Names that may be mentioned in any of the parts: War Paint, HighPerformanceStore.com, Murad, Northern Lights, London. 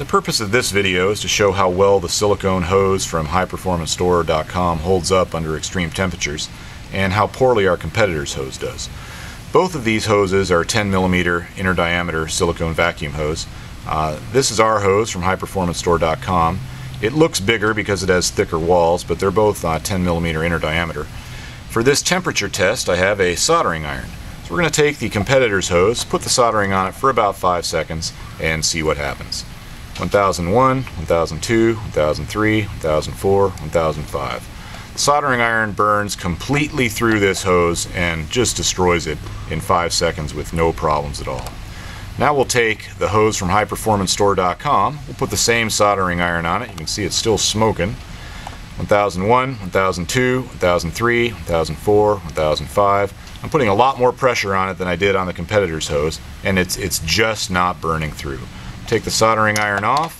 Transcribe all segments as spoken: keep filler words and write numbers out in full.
The purpose of this video is to show how well the silicone hose from high performance store dot com holds up under extreme temperatures and how poorly our competitor's hose does. Both of these hoses are ten millimeter inner diameter silicone vacuum hose. Uh, this is our hose from high performance store dot com. It looks bigger because it has thicker walls, but they're both uh, ten millimeter inner diameter. For this temperature test, I have a soldering iron. So we're going to take the competitor's hose, put the soldering on it for about five seconds, and see what happens. one thousand one, one thousand two, one thousand three, one thousand four, one thousand five. The soldering iron burns completely through this hose and just destroys it in five seconds with no problems at all. Now we'll take the hose from high performance store dot com, we'll put the same soldering iron on it, you can see it's still smoking. one thousand one, one thousand two, one thousand three, one thousand four, one thousand five. I'm putting a lot more pressure on it than I did on the competitor's hose, and it's, it's just not burning through. Take the soldering iron off.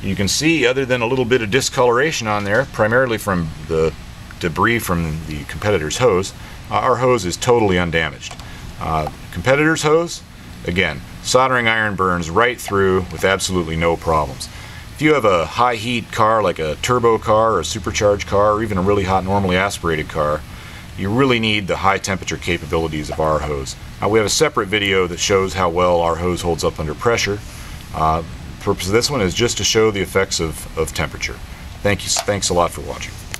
You can see, other than a little bit of discoloration on there, primarily from the debris from the competitor's hose, uh, our hose is totally undamaged. Uh, competitor's hose, again, soldering iron burns right through with absolutely no problems. If you have a high heat car like a turbo car or a supercharged car or even a really hot normally aspirated car, you really need the high temperature capabilities of our hose. Now, we have a separate video that shows how well our hose holds up under pressure. Uh, the purpose of this one is just to show the effects of, of temperature. Thank you, thanks a lot for watching.